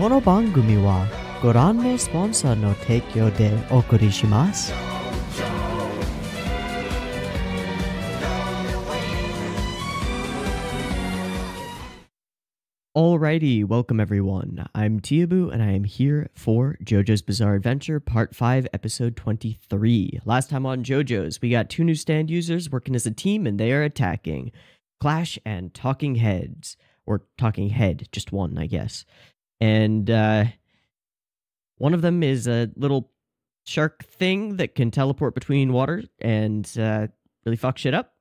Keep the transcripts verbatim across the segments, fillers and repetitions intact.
Kono bangumi wa goran no sponsor no teikyo de okuri shimasu. Alrighty, welcome everyone. I'm Teeaboo and I am here for JoJo's Bizarre Adventure Part five, Episode twenty-three. Last time on JoJo's, we got two new stand users working as a team and they are attacking Clash and Talking Heads. Or Talking Head, just one, I guess. And uh, one of them is a little shark thing that can teleport between water and uh, really fuck shit up.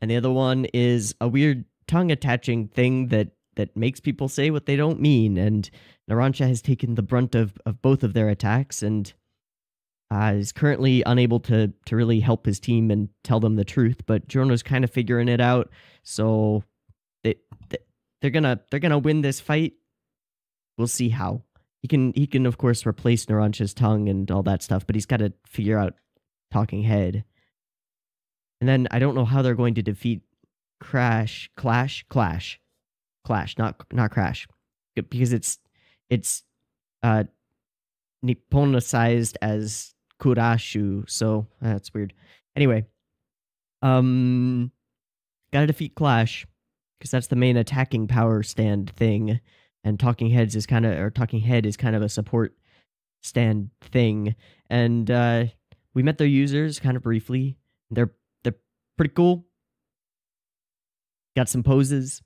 And the other one is a weird tongue-attaching thing that that makes people say what they don't mean, and Narancia has taken the brunt of, of both of their attacks and uh, is currently unable to, to really help his team and tell them the truth, but Giorno's kind of figuring it out, so they, they, they're gonna they're gonna win this fight. We'll see how. He can, he can of course, replace Narancia's tongue and all that stuff, but he's got to figure out Talking Head. And then I don't know how they're going to defeat Crash, Clash, Clash. Clash, not not Crash, because it's it's uh, Nipponicized as Kurashu, so uh, that's weird. Anyway, um, gotta defeat Clash because that's the main attacking power stand thing, and Talking Heads is kind of or Talking Head is kind of a support stand thing, and uh, we met their users kind of briefly. They're they're pretty cool. Got some poses.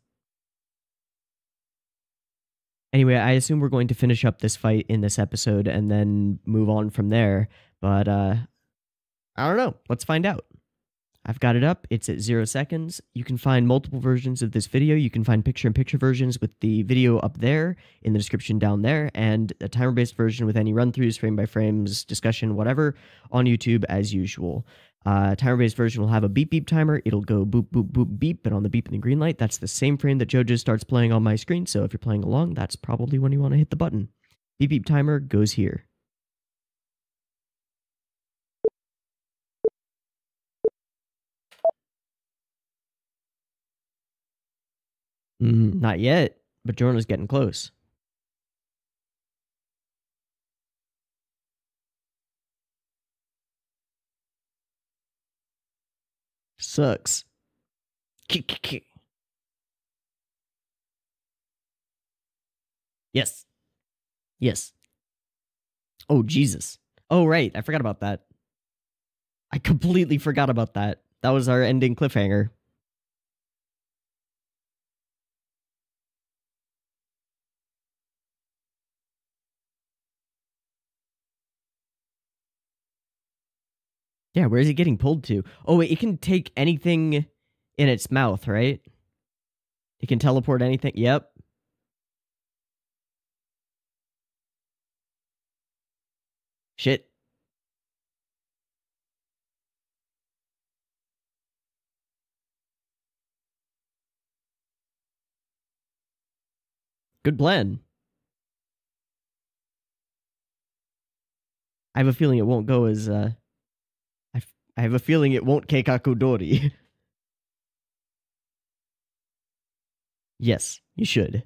Anyway, I assume we're going to finish up this fight in this episode and then move on from there. But, uh, I don't know. Let's find out. I've got it up. It's at zero seconds. You can find multiple versions of this video. You can find picture-in-picture versions with the video up there, in the description down there, and a timer-based version with any run-throughs, frame-by-frames, discussion, whatever, on YouTube as usual. Uh, timer-based version will have a beep-beep timer. It'll go boop, boop, boop, beep, and on the beep and the green light, that's the same frame that JoJo starts playing on my screen, so if you're playing along, that's probably when you want to hit the button. Beep-beep timer goes here. Mm, not yet, but Giorno's getting close. Sucks. Yes. Yes. Oh, Jesus. Oh, right. I forgot about that. I completely forgot about that. That was our ending cliffhanger. Yeah, where is it getting pulled to? Oh, wait, it can take anything in its mouth, right? It can teleport anything. Yep. Shit. Good plan. I have a feeling it won't go as, uh... I have a feeling it won't keikakudori. Yes, you should.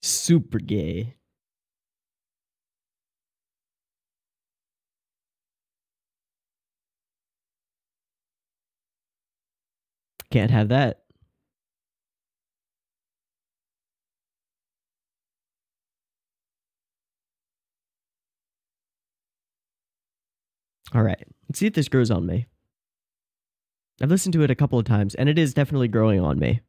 Super gay. Can't have that. All right, let's see if this grows on me. I've listened to it a couple of times, and it is definitely growing on me.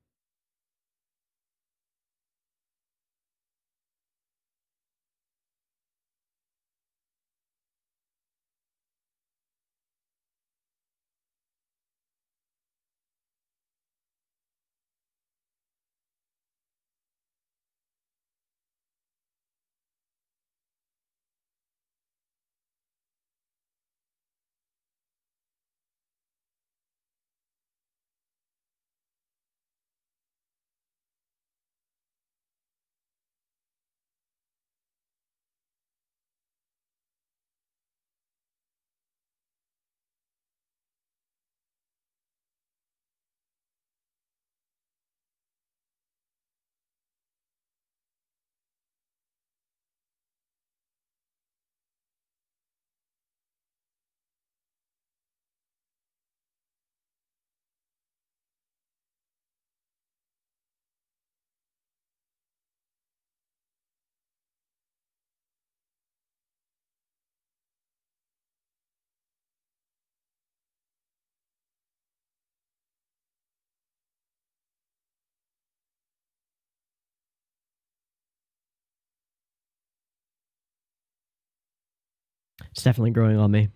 It's definitely growing on me.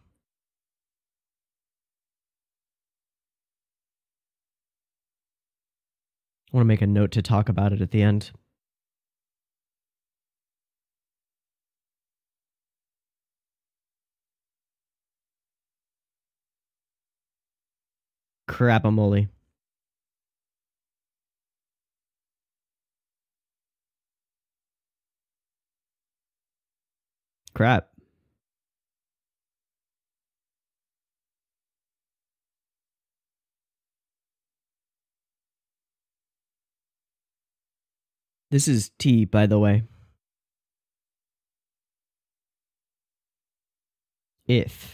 I want to make a note to talk about it at the end. Crap-a-moly. Crap. This is tea, by the way. If.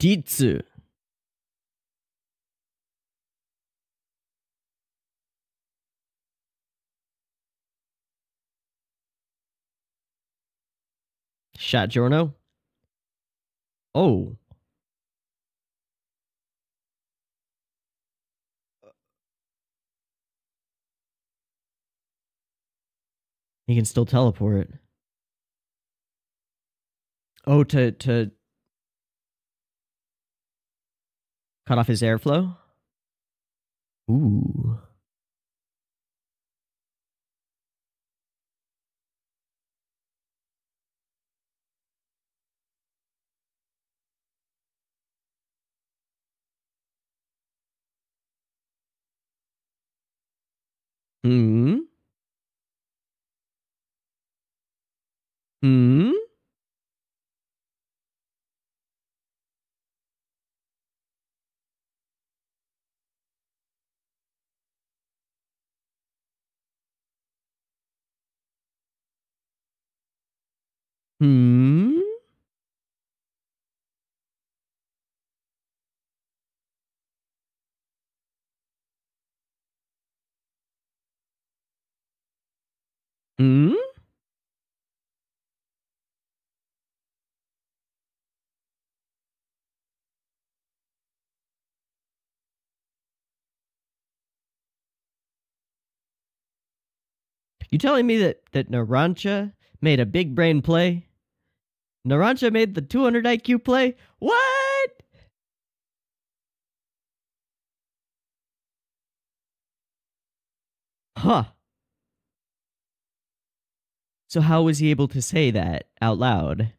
Jitsu. Shot Giorno. Oh. He can still teleport. Oh, to to cut off his airflow? Ooh. Hmm. Hmm. Hmm. Hmm? You telling me that, that Narancia made a big brain play? Narancia made the two hundred I Q play? What? Huh. So how was he able to say that out loud?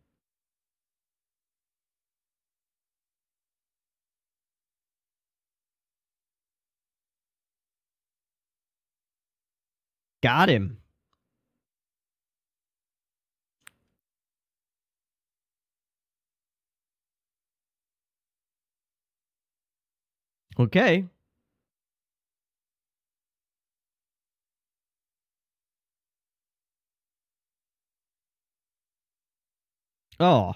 Got him. Okay. Oh.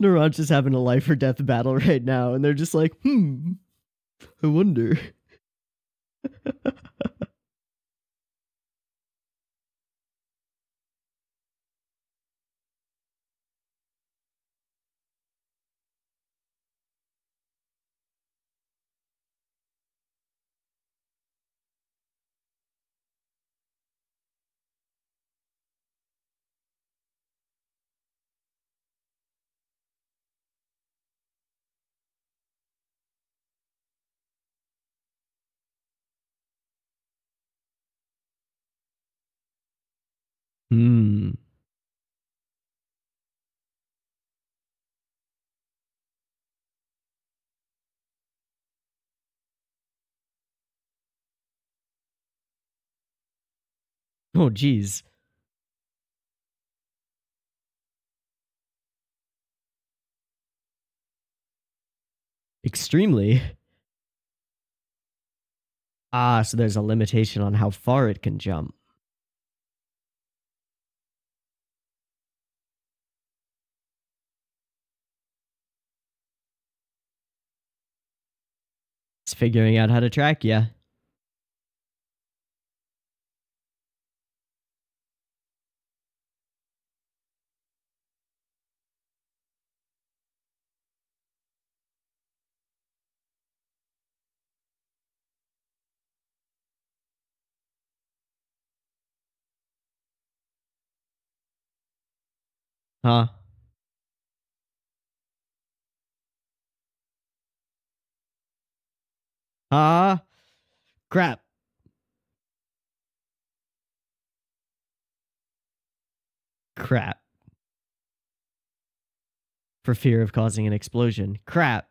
Narancia is having a life or death battle right now, and they're just like, hmm, I wonder. Hmm. Oh, geez. Extremely. Ah, so there's a limitation on how far it can jump. It's figuring out how to track ya. Huh? Ah, uh, crap. Crap. For fear of causing an explosion. Crap.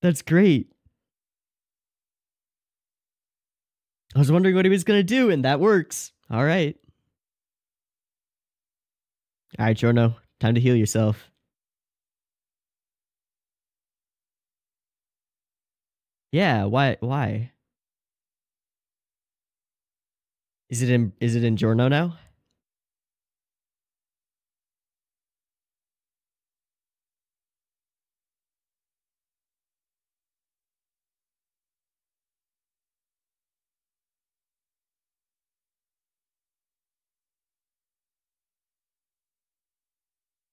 That's great. I was wondering what he was gonna do, and that works. All right. All right, Giorno. Time to heal yourself. Yeah. Why? Why? Is it in? Is it in Giorno now?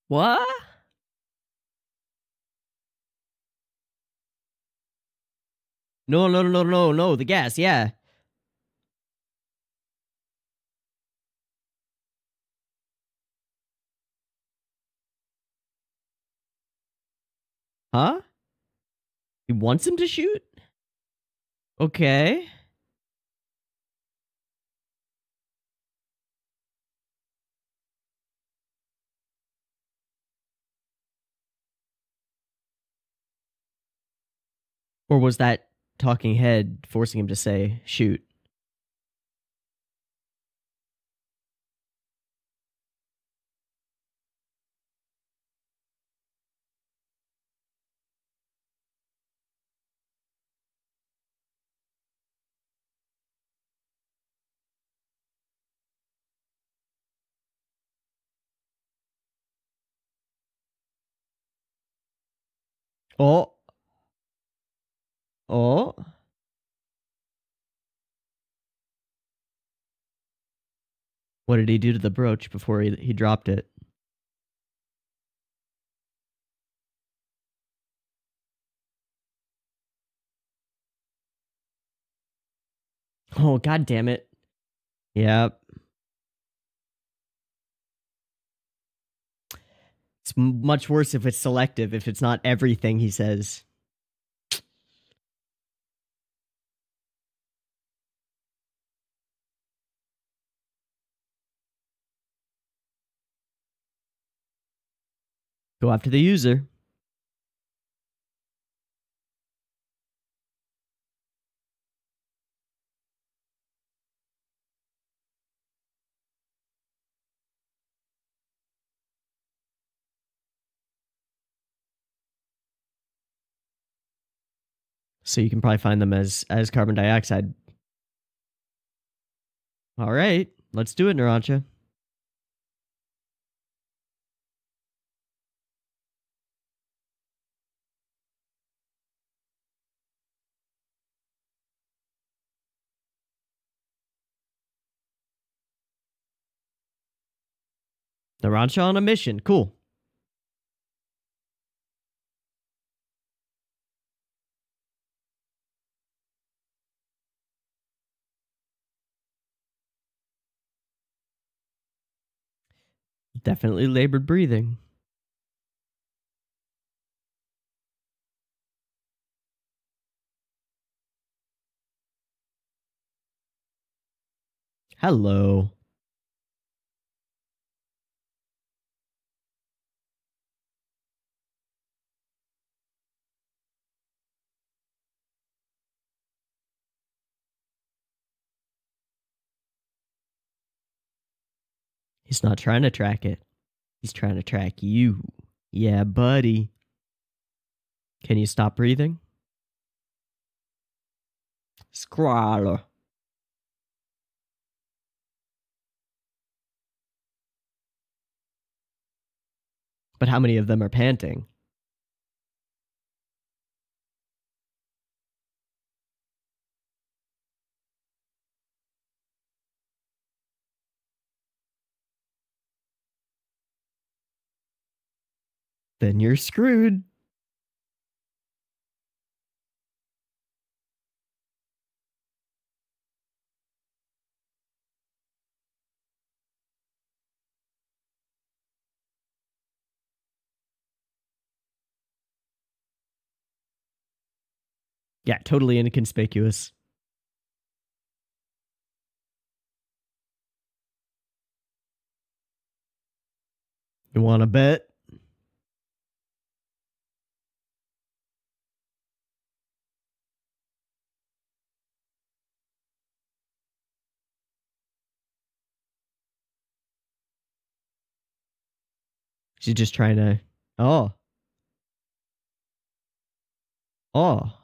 What? No, no, no, no, no, the gas, yeah. Huh? He wants him to shoot? Okay. Or was that talking head forcing him to say, shoot? Oh. Oh. What did he do to the brooch before he, he dropped it? Oh, God damn it. Yep. It's much worse if it's selective, if it's not everything he says. Go after the user. So you can probably find them as, as carbon dioxide. All right, let's do it, Narancia. Narancia on a mission. Cool. Definitely labored breathing. Hello. He's not trying to track it. He's trying to track you. Yeah, buddy. Can you stop breathing? Squall. But how many of them are panting? Then you're screwed. Yeah, totally inconspicuous. You want to bet? She's just trying to... Oh. Oh.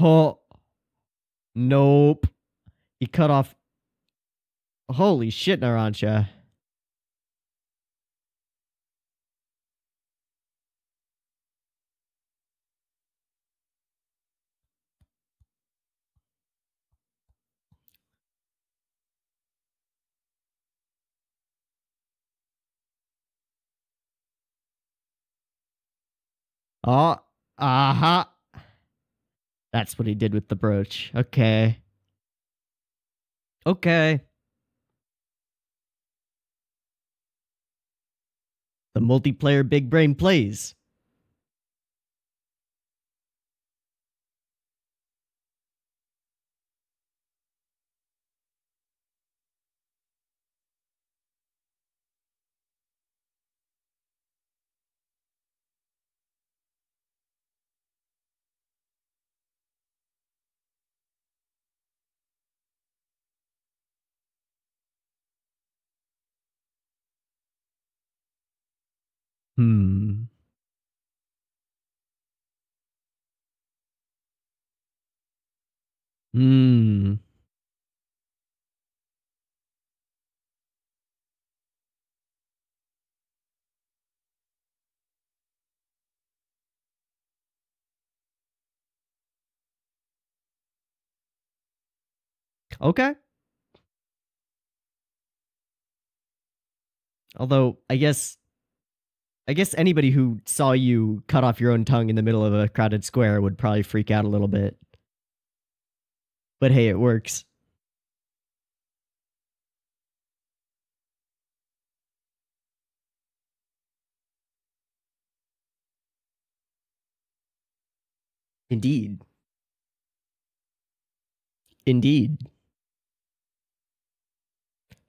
Oh, nope. He cut off. Holy shit, Narancia. Oh, aha. Uh-huh. That's what he did with the brooch. Okay. Okay. The multiplayer big brain plays. Hmm. Hmm. Okay. Although, I guess... I guess anybody who saw you cut off your own tongue in the middle of a crowded square would probably freak out a little bit. But hey, it works. Indeed. Indeed.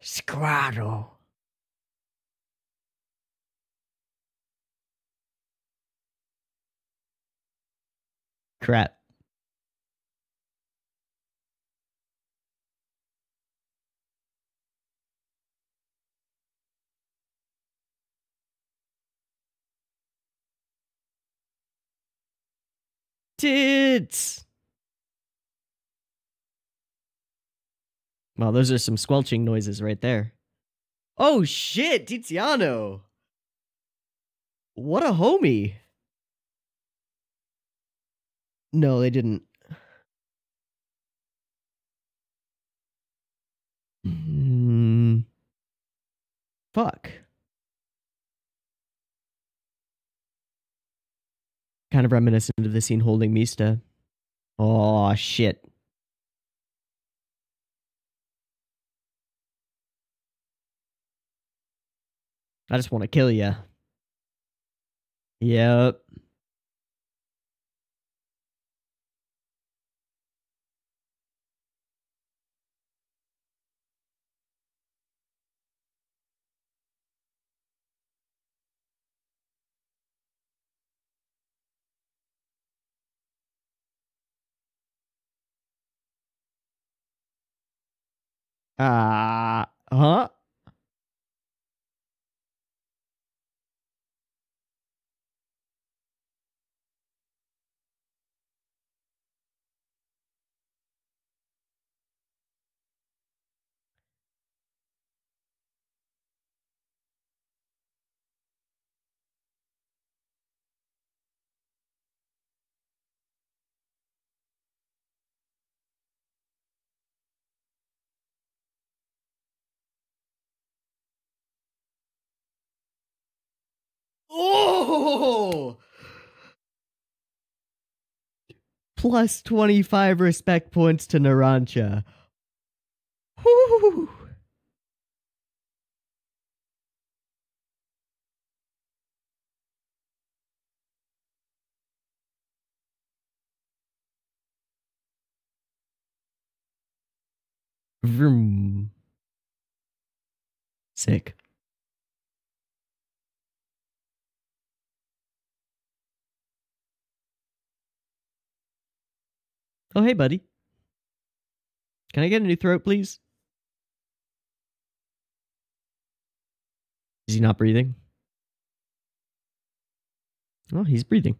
Squadro. Crap. Tits! Wow, those are some squelching noises right there. Oh shit, Tiziano! What a homie! No, they didn't. Fuck. Kind of reminiscent of the scene holding Mista. Oh, shit. I just want to kill you. Yep. Uh, huh? Oh! Plus twenty-five respect points to Narancia. Woo! Vroom. Sick. Oh, hey, buddy. Can I get a new throat, please? Is he not breathing? Oh, he's breathing.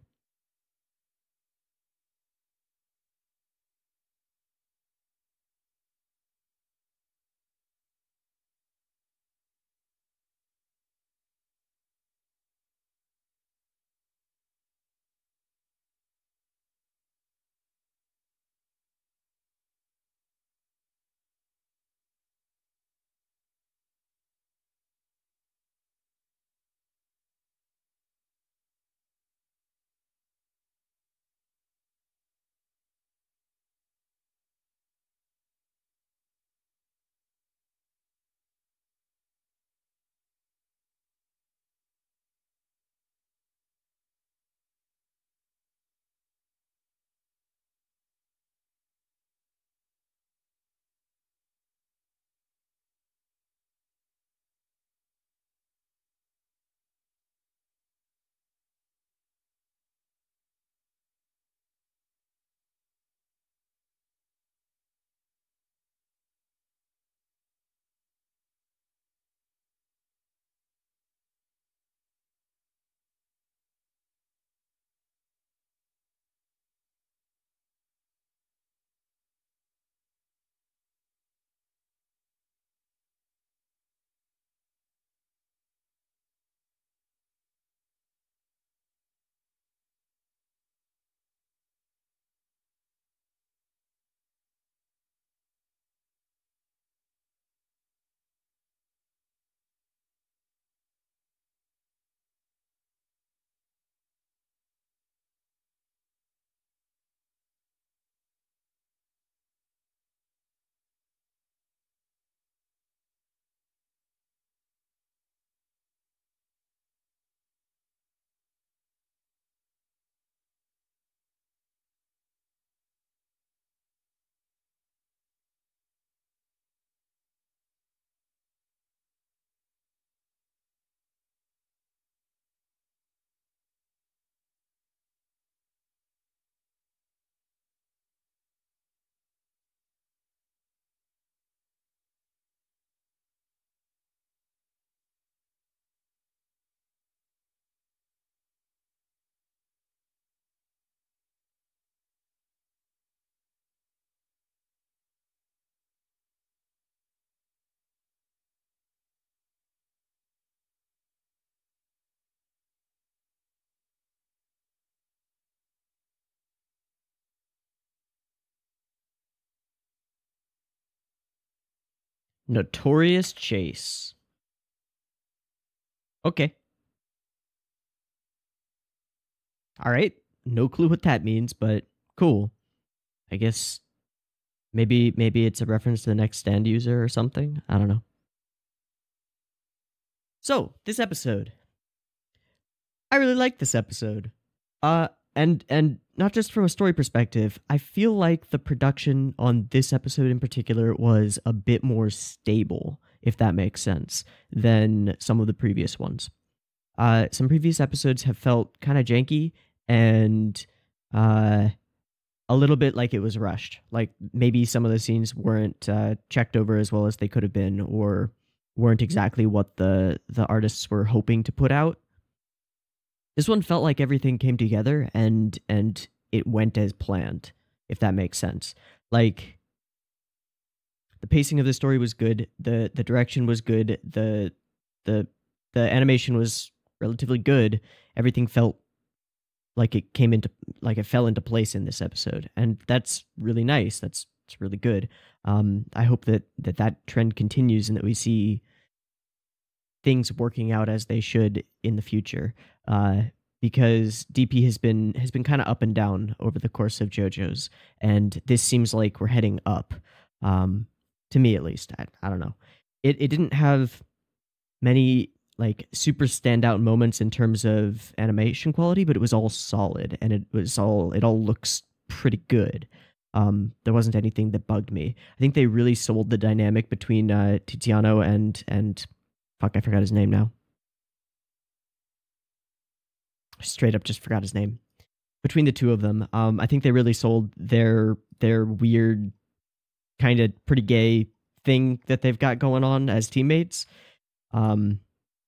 Notorious Chase. Okay. All right. No clue what that means, but cool. I guess maybe maybe it's a reference to the next stand user or something. I don't know. So, this episode. I really like this episode. Uh and and not just from a story perspective, I feel like the production on this episode in particular was a bit more stable, if that makes sense, than some of the previous ones. Uh, some previous episodes have felt kind of janky and uh, a little bit like it was rushed. Like maybe some of the scenes weren't uh, checked over as well as they could have been, or weren't exactly what the, the artists were hoping to put out. This one felt like everything came together and and it went as planned, if that makes sense. Like the pacing of the story was good, the the direction was good, the the the animation was relatively good. Everything felt like it came into like it fell into place in this episode, and that's really nice. That's it's really good. Um, I hope that that that trend continues and that we see things working out as they should in the future, uh, because D P has been has been kind of up and down over the course of JoJo's, and this seems like we're heading up, um, to me at least. I, I don't know. It it didn't have many like super standout moments in terms of animation quality, but it was all solid and it was all it all looks pretty good. Um, there wasn't anything that bugged me. I think they really sold the dynamic between uh, Tiziano and and. Fuck, I forgot his name now. Straight up just forgot his name. Between the two of them, um, I think they really sold their their weird, kind of pretty gay thing that they've got going on as teammates. Um,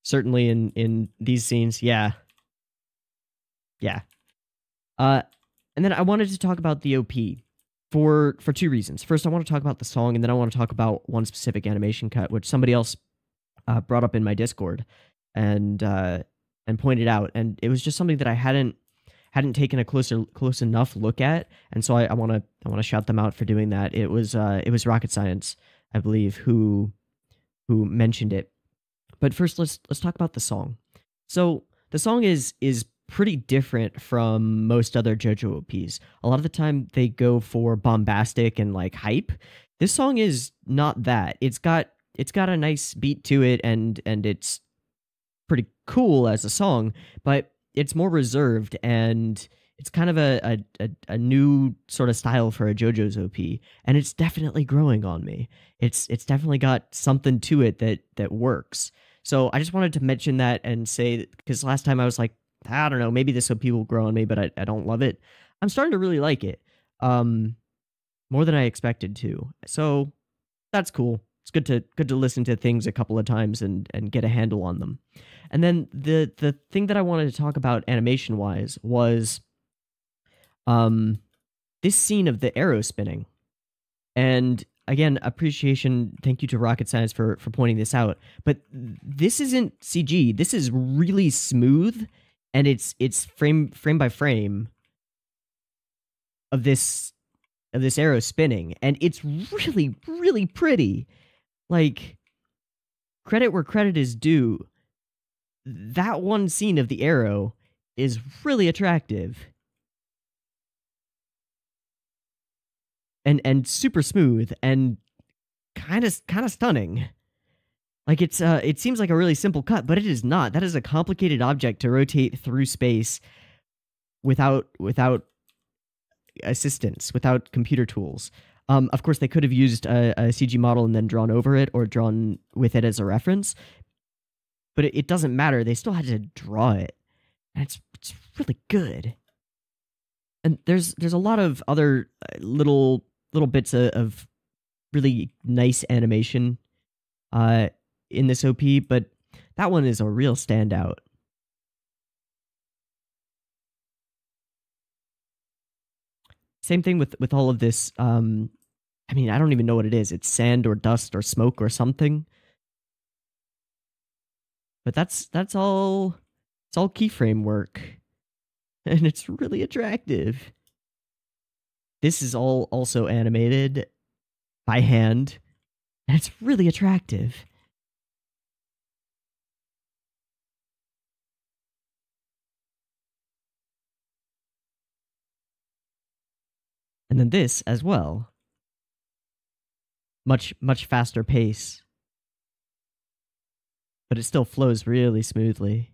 certainly in, in these scenes, yeah. Yeah. Uh, and then I wanted to talk about the O P for, for two reasons. First, I want to talk about the song, and then I want to talk about one specific animation cut, which somebody else Uh, brought up in my Discord and uh, and pointed out, and it was just something that I hadn't hadn't taken a closer close enough look at, and so I want to I want to shout them out for doing that. It was uh, it was Rocket Science, I believe, who who mentioned it. But first, let's let's talk about the song. So the song is is pretty different from most other JoJo O Ps. A lot of the time, they go for bombastic and like hype. This song is not that. It's got It's got a nice beat to it, and and it's pretty cool as a song, but it's more reserved, and it's kind of a a, a new sort of style for a JoJo's O P, and it's definitely growing on me. It's it's definitely got something to it that that works. So I just wanted to mention that and say, because last time I was like, I don't know, maybe this O P will grow on me, but I, I don't love it. I'm starting to really like it, um, more than I expected to. So that's cool. It's good to good to listen to things a couple of times and and get a handle on them. And then the the thing that I wanted to talk about animation wise was um this scene of the arrow spinning. And again, appreciation, thank you to Rocket Science for for pointing this out, but this isn't C G. This is really smooth, and it's it's frame frame by frame of this of this arrow spinning, and it's really really pretty. Like, credit where credit is due, that one scene of the arrow is really attractive. And and super smooth and kind of kind of stunning. Like, it's uh it seems like a really simple cut, but it is not. That is a complicated object to rotate through space without without assistance, without computer tools. Um, of course, they could have used a, a C G model and then drawn over it, or drawn with it as a reference. But it, it doesn't matter. They still had to draw it, and it's it's really good. And there's there's a lot of other little little bits of, of really nice animation uh, in this O P, but that one is a real standout. Same thing with, with all of this. Um, I mean, I don't even know what it is. It's sand or dust or smoke or something. But that's that's all. It's all keyframe work, and it's really attractive. This is all also animated by hand, and it's really attractive. And then this as well. Much, much faster pace. But it still flows really smoothly.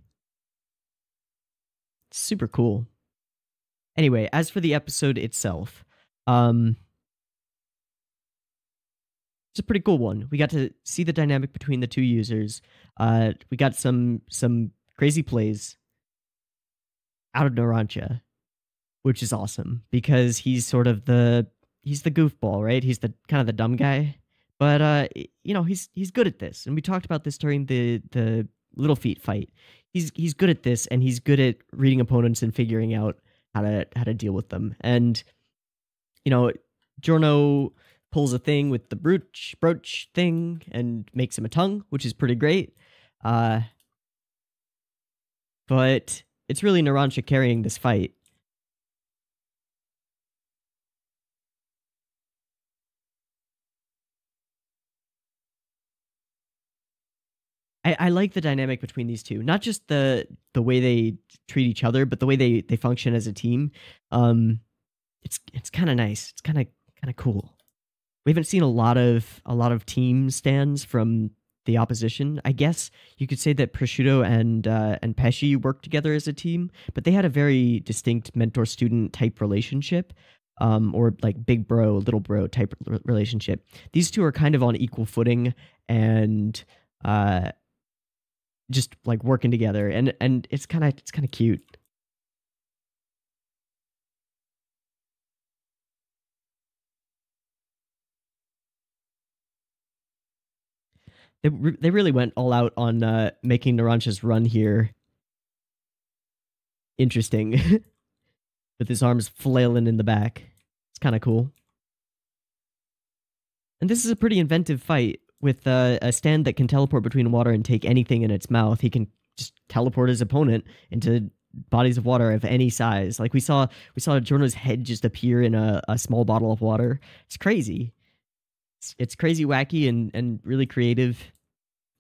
It's super cool. Anyway, as for the episode itself, um, it's a pretty cool one. We got to see the dynamic between the two users. Uh, we got some some crazy plays out of Narancia, which is awesome because he's sort of the he's the goofball, right? He's the kind of the dumb guy, but uh, you know, he's he's good at this. And we talked about this during the the Little Feet fight. He's he's good at this, and he's good at reading opponents and figuring out how to how to deal with them. And you know, Giorno pulls a thing with the brooch brooch thing and makes him a tongue, which is pretty great. Uh, but it's really Narancia carrying this fight. I, I like the dynamic between these two, not just the the way they treat each other, but the way they they function as a team. Um, it's it's kind of nice. It's kind of kind of cool. We haven't seen a lot of a lot of team stands from the opposition. I guess you could say that Prosciutto and uh, and Pesci worked together as a team, but they had a very distinct mentor-student type relationship, um, or like big bro, little bro type relationship. These two are kind of on equal footing and uh, just like working together, and and it's kind of it's kind of cute. They, re they really went all out on uh, making Narancia's run here interesting. With his arms flailing in the back. It's kind of cool. And this is a pretty inventive fight with uh, a stand that can teleport between water and take anything in its mouth. He can just teleport his opponent into bodies of water of any size. Like we saw, we saw Giorno's head just appear in a, a small bottle of water. It's crazy. It's crazy, wacky, and and really creative,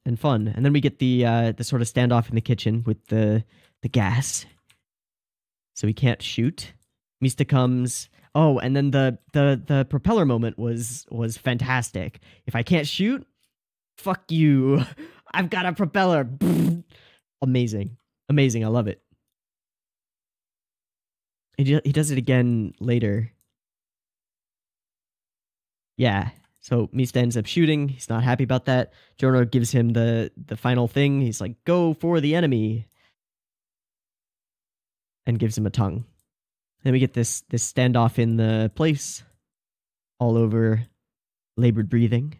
and fun. And then we get the uh, the sort of standoff in the kitchen with the the gas, so he can't shoot. Mista comes. Oh, and then the the the propeller moment was was fantastic. If I can't shoot, fuck you. I've got a propeller. Amazing, amazing. I love it. He he does it again later. Yeah. So Mista ends up shooting. He's not happy about that. Giorno gives him the, the final thing. He's like, go for the enemy. And gives him a tongue. Then we get this, this standoff in the place. All over labored breathing.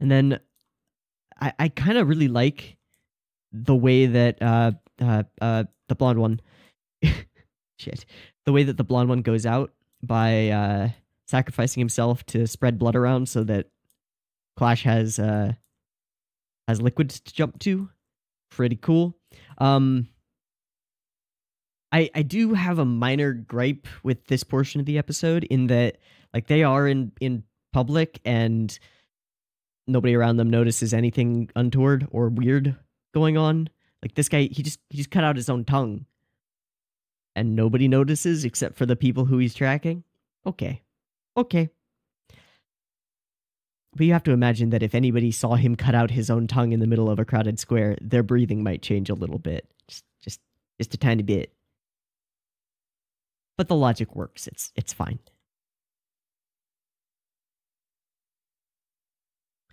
And then I, I kind of really like the way that uh, uh, uh, the blonde one... Shit. The way that the blonde one goes out by uh, sacrificing himself to spread blood around so that Clash has uh, has liquids to jump to. Pretty cool. Um, I I do have a minor gripe with this portion of the episode in that like they are in in public and nobody around them notices anything untoward or weird going on. Like this guy, he just he just cut out his own tongue. And nobody notices except for the people who he's tracking? Okay. Okay. But you have to imagine that if anybody saw him cut out his own tongue in the middle of a crowded square, their breathing might change a little bit. Just just, just a tiny bit. But the logic works. It's, it's fine.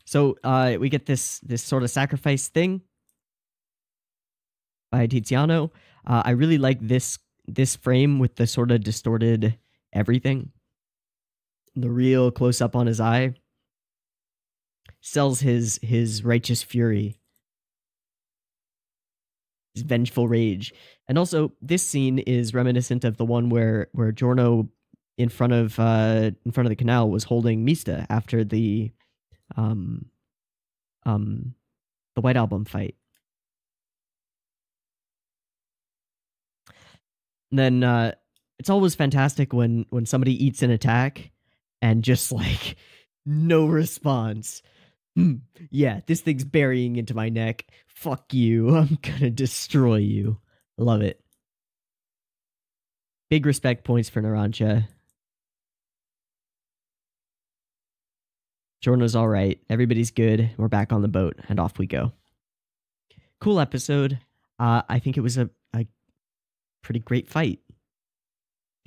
So uh, we get this, this sort of sacrifice thing by Tiziano. Uh, I really like this this frame with the sort of distorted everything. The real close up on his eye sells his his righteous fury, his vengeful rage. And also this scene is reminiscent of the one where where Giorno in front of uh in front of the canal was holding Mista after the um um the White Album fight. And then uh, it's always fantastic when, when somebody eats an attack and just like no response. mm, yeah, this thing's burying into my neck. Fuck you. I'm gonna destroy you. Love it. Big respect points for Narancia. Giorno's all right. Everybody's good. We're back on the boat, and off we go. Cool episode. Uh, I think it was a, a pretty great fight.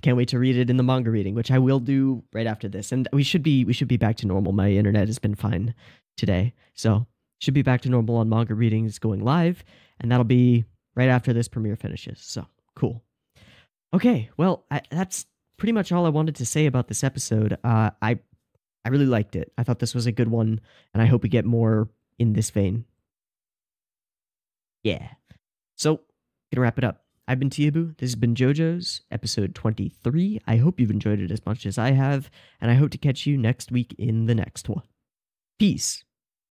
Can't wait to read it in the manga reading, which I will do right after this. And we should be we should be back to normal. My internet has been fine today, so should be back to normal on manga readings going live, and that'll be right after this premiere finishes. So cool. Okay, well I, that's pretty much all I wanted to say about this episode. Uh, I I really liked it. I thought this was a good one, and I hope we get more in this vein. Yeah. So gonna wrap it up. I've been Teeaboo. This has been JoJo's, episode twenty-three. I hope you've enjoyed it as much as I have, and I hope to catch you next week in the next one. Peace.